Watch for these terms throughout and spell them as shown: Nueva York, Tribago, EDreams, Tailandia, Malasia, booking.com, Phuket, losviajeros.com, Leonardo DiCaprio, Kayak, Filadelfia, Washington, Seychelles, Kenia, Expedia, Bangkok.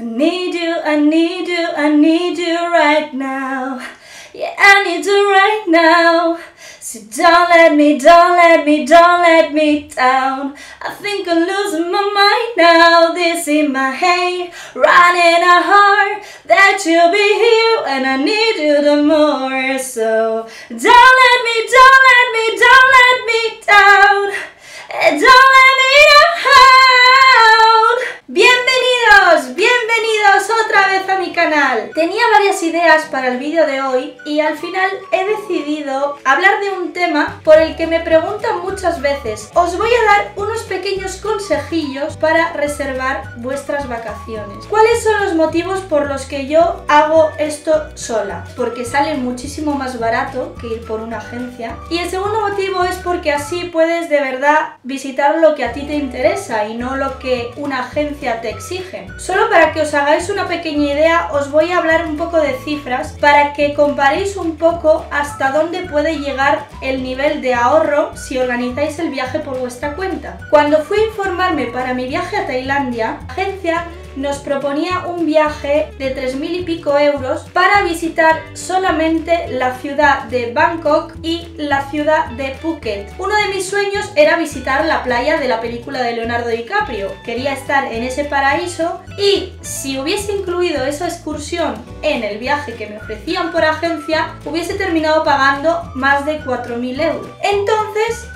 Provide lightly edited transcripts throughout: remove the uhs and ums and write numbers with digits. I need you, I need you, I need you right now. Yeah, I need you right now. So don't let me, don't let me, don't let me down. I think I'm losing my mind now. This in my head, running a heart that you'll be here, and I need you the more. So don't let me, don't let me, don't let me down. Don't let me down. Bienvenidos, bienvenidos otra vez a mi canal. Tenía varias ideas para el vídeo de hoy y al final he decidido hablar de un tema por el que me preguntan muchas veces. Os voy a dar unos pequeños consejillos para reservar vuestras vacaciones. ¿Cuáles son los motivos por los que yo hago esto sola? Porque sale muchísimo más barato que ir por una agencia. Y el segundo motivo es porque así puedes de verdad visitar lo que a ti te interesa y no lo que una agencia te exige. Solo para que os hagáis una pequeña idea, os voy a hablar un poco de cifras para que comparéis un poco hasta dónde puede llegar el nivel de ahorro si organizáis el viaje por vuestra cuenta. Cuando fui a informarme para mi viaje a Tailandia, la agencia nos proponía un viaje de 3.000 y pico euros para visitar solamente la ciudad de Bangkok y la ciudad de Phuket. Uno de mis sueños era visitar la playa de la película de Leonardo DiCaprio. Quería estar en ese paraíso y si hubiese incluido esa excursión en el viaje que me ofrecían por agencia, hubiese terminado pagando más de 4.000 euros. Entonces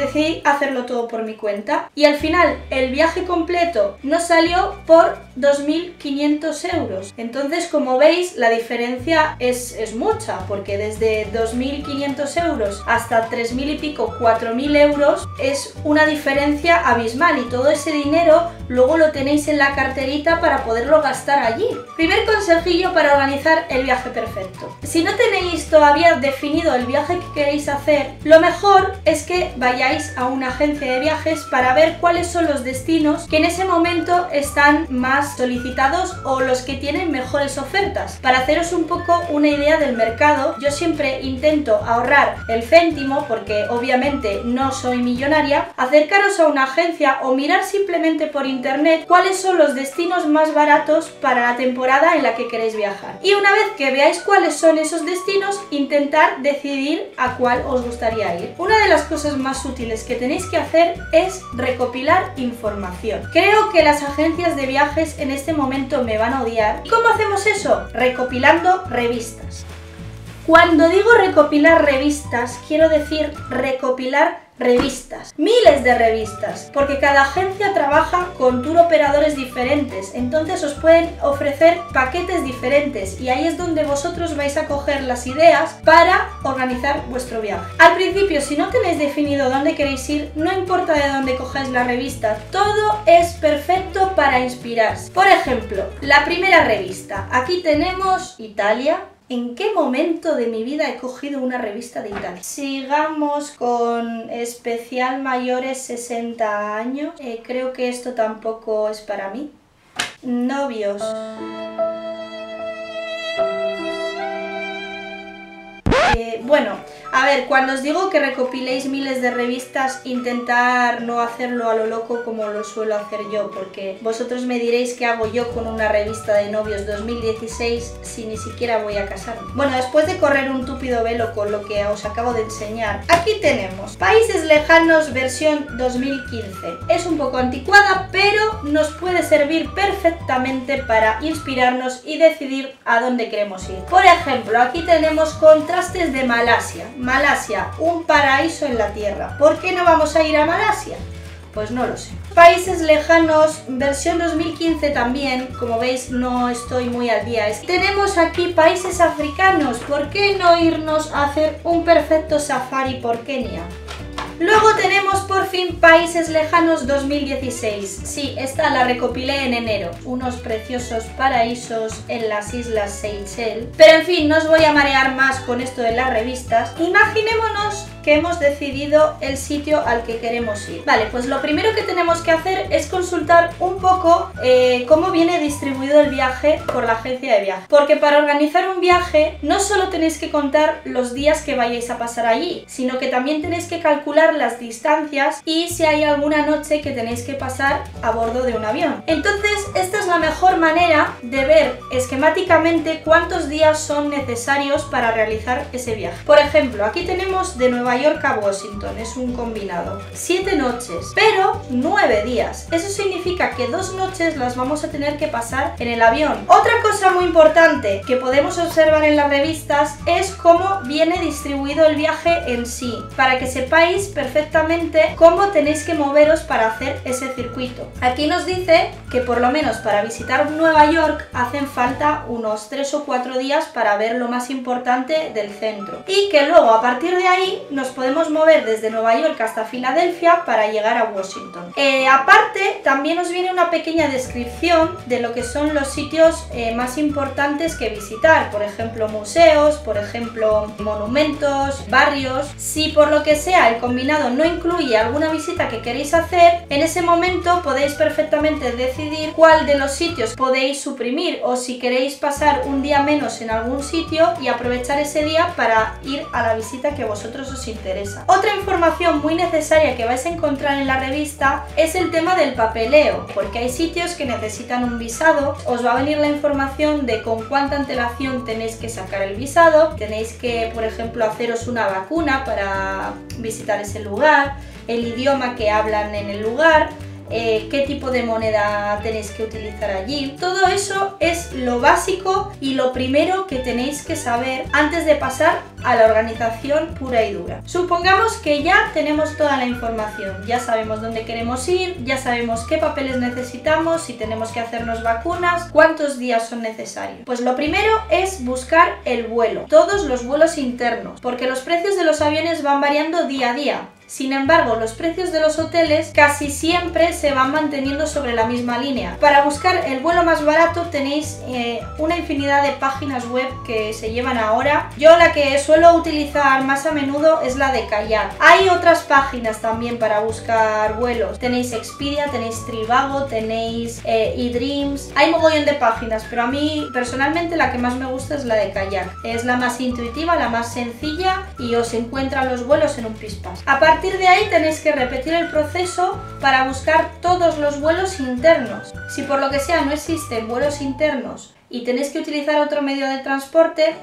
decidí hacerlo todo por mi cuenta y al final el viaje completo nos salió por 2.500 euros. Entonces, como veis, la diferencia es mucha, porque desde 2.500 euros hasta 3.000 y pico, 4.000 euros, es una diferencia abismal y todo ese dinero luego lo tenéis en la carterita para poderlo gastar allí. Primer consejillo para organizar el viaje perfecto. Si no tenéis todavía definido el viaje que queréis hacer, lo mejor es que vayáis a una agencia de viajes para ver cuáles son los destinos que en ese momento están más solicitados o los que tienen mejores ofertas. Para haceros un poco una idea del mercado, yo siempre intento ahorrar el céntimo porque obviamente no soy millonaria. Acercaros a una agencia o mirar simplemente por internet cuáles son los destinos más baratos para la temporada en la que queréis viajar. Y una vez que veáis cuáles son esos destinos, intentar decidir a cuál os gustaría ir. Una de las cosas más útiles que tenéis que hacer es recopilar información. Creo que las agencias de viajes en este momento me van a odiar. ¿Y cómo hacemos eso? Recopilando revistas. Cuando digo recopilar revistas, quiero decir recopilar revistas, miles de revistas, porque cada agencia trabaja con tour operadores diferentes, entonces os pueden ofrecer paquetes diferentes y ahí es donde vosotros vais a coger las ideas para organizar vuestro viaje. Al principio, si no tenéis definido dónde queréis ir, no importa de dónde cojáis la revista, todo es perfecto para inspirarse. Por ejemplo, la primera revista, aquí tenemos Italia. ¿En qué momento de mi vida he cogido una revista de Italia? Sigamos con especial mayores 60 años. Creo que esto tampoco es para mí. Novios. Bueno, a ver, cuando os digo que recopiléis miles de revistas, intentar no hacerlo a lo loco como lo suelo hacer yo, porque vosotros me diréis qué hago yo con una revista de novios 2016 si ni siquiera voy a casarme. Bueno, después de correr un tupido velo con lo que os acabo de enseñar, aquí tenemos Países Lejanos versión 2015. Es un poco anticuada, pero nos puede servir perfectamente para inspirarnos y decidir a dónde queremos ir. Por ejemplo, aquí tenemos contrastes de Malasia. Malasia, un paraíso en la tierra. ¿Por qué no vamos a ir a Malasia? Pues no lo sé. Países Lejanos, versión 2015 también, como veis no estoy muy al día. Tenemos aquí países africanos, ¿por qué no irnos a hacer un perfecto safari por Kenia? Luego tenemos por fin Países Lejanos 2016. Sí, esta la recopilé en enero. Unos preciosos paraísos en las islas Seychelles. Pero en fin, no os voy a marear más con esto de las revistas. Imaginémonos que hemos decidido el sitio al que queremos ir. Vale, pues lo primero que tenemos que hacer es consultar un poco cómo viene distribuido el viaje por la agencia de viaje. Porque para organizar un viaje no solo tenéis que contar los días que vayáis a pasar allí, sino que también tenéis que calcular las distancias y si si hay alguna noche que tenéis que pasar a bordo de un avión. Entonces, esta es la mejor manera de ver esquemáticamente cuántos días son necesarios para realizar ese viaje. Por ejemplo, aquí tenemos de Nueva York a Washington, es un combinado. 7 noches, pero 9 días. Eso significa que 2 noches las vamos a tener que pasar en el avión. Otra cosa muy importante que podemos observar en las revistas es cómo viene distribuido el viaje en sí, para que sepáis perfectamente cómo tenéis que moveros para hacer ese circuito. Aquí nos dice que por lo menos para visitar Nueva York hacen falta unos 3 o 4 días para ver lo más importante del centro, y que luego a partir de ahí nos podemos mover desde Nueva York hasta Filadelfia para llegar a Washington. Aparte, también os viene una pequeña descripción de lo que son los sitios más importantes que visitar, por ejemplo museos, por ejemplo monumentos, barrios. Si por lo que sea el combinado no incluye alguna visita que queréis hacer, en ese momento podéis perfectamente decidir cuál de los sitios podéis suprimir, o si queréis pasar un día menos en algún sitio y aprovechar ese día para ir a la visita que vosotros os interesa. Otra información muy necesaria que vais a encontrar en la revista es el tema del papeleo, porque hay sitios que necesitan un visado. Os va a venir la información de con cuánta antelación tenéis que sacar el visado, tenéis que, por ejemplo, haceros una vacuna para visitar ese lugar, el idioma que hablan en el lugar, qué tipo de moneda tenéis que utilizar allí. Todo eso es lo básico y lo primero que tenéis que saber antes de pasar a la organización pura y dura. Supongamos que ya tenemos toda la información, ya sabemos dónde queremos ir, ya sabemos qué papeles necesitamos, si tenemos que hacernos vacunas, cuántos días son necesarios. Pues lo primero es buscar el vuelo, todos los vuelos internos, porque los precios de los aviones van variando día a día. Sin embargo, los precios de los hoteles casi siempre se van manteniendo sobre la misma línea. Para buscar el vuelo más barato tenéis una infinidad de páginas web que se llevan ahora. Yo la que suelo utilizar más a menudo es la de Kayak. Hay otras páginas también para buscar vuelos. Tenéis Expedia, tenéis Tribago, tenéis EDreams. Hay mogollón de páginas, pero a mí personalmente la que más me gusta es la de Kayak. Es la más intuitiva, la más sencilla y os encuentran los vuelos en un pispás. A partir de ahí tenéis que repetir el proceso para buscar todos los vuelos internos. Si por lo que sea no existen vuelos internos y tenéis que utilizar otro medio de transporte,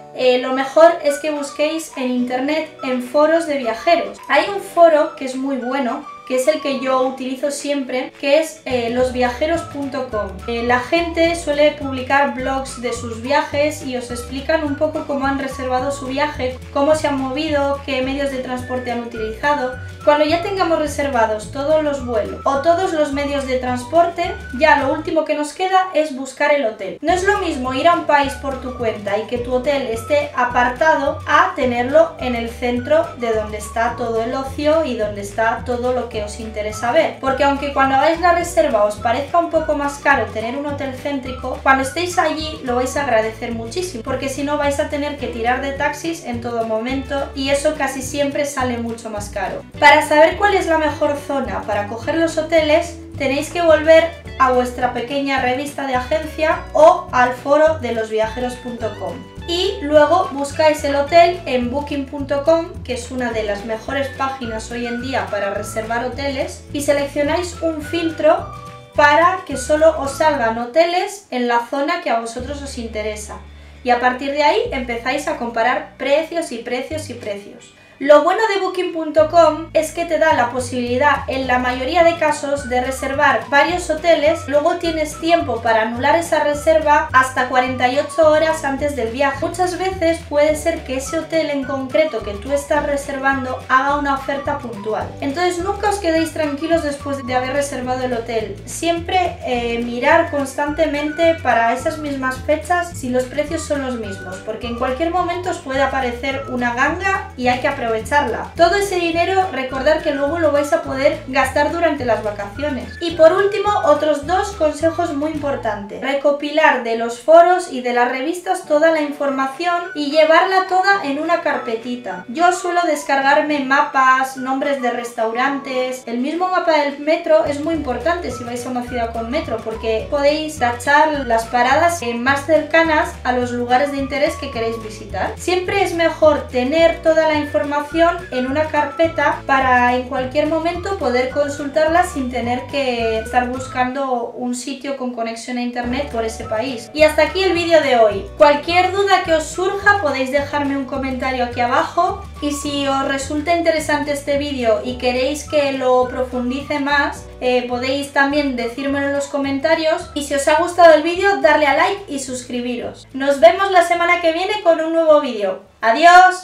lo mejor es que busquéis en internet en foros de viajeros. Hay un foro que es muy bueno, que es el que yo utilizo siempre, que es losviajeros.com. La gente suele publicar blogs de sus viajes y os explican un poco cómo han reservado su viaje, cómo se han movido, qué medios de transporte han utilizado. Cuando ya tengamos reservados todos los vuelos o todos los medios de transporte, ya lo último que nos queda es buscar el hotel. No es lo mismo ir a un país por tu cuenta y que tu hotel esté apartado a tenerlo en el centro de donde está todo el ocio y donde está todo lo que os interesa ver, porque aunque cuando hagáis la reserva os parezca un poco más caro tener un hotel céntrico, cuando estéis allí lo vais a agradecer muchísimo, porque si no vais a tener que tirar de taxis en todo momento y eso casi siempre sale mucho más caro. Para saber cuál es la mejor zona para coger los hoteles, tenéis que volver a vuestra pequeña revista de agencia o al foro de losviajeros.com. Y luego buscáis el hotel en booking.com, que es una de las mejores páginas hoy en día para reservar hoteles, y seleccionáis un filtro para que solo os salgan hoteles en la zona que a vosotros os interesa. Y a partir de ahí empezáis a comparar precios y precios y precios. Lo bueno de booking.com es que te da la posibilidad, en la mayoría de casos, de reservar varios hoteles, luego tienes tiempo para anular esa reserva hasta 48 horas antes del viaje. Muchas veces puede ser que ese hotel en concreto que tú estás reservando haga una oferta puntual. Entonces nunca os quedéis tranquilos después de haber reservado el hotel. Siempre mirar constantemente para esas mismas fechas si los precios son los mismos, porque en cualquier momento os puede aparecer una ganga y hay que aprovecharla. Todo ese dinero, recordad que luego lo vais a poder gastar durante las vacaciones. Y por último, otros dos consejos muy importantes: recopilar de los foros y de las revistas toda la información y llevarla toda en una carpetita. Yo suelo descargarme mapas, nombres de restaurantes. El mismo mapa del metro es muy importante si vais a una ciudad con metro, porque podéis tachar las paradas más cercanas a los lugares de interés que queréis visitar. Siempre es mejor tener toda la información información en una carpeta para en cualquier momento poder consultarla sin tener que estar buscando un sitio con conexión a internet por ese país. Y hasta aquí el vídeo de hoy. Cualquier duda que os surja podéis dejarme un comentario aquí abajo, y si os resulta interesante este vídeo y queréis que lo profundice más, podéis también decírmelo en los comentarios, y si os ha gustado el vídeo darle a like y suscribiros. Nos vemos la semana que viene con un nuevo vídeo. ¡Adiós!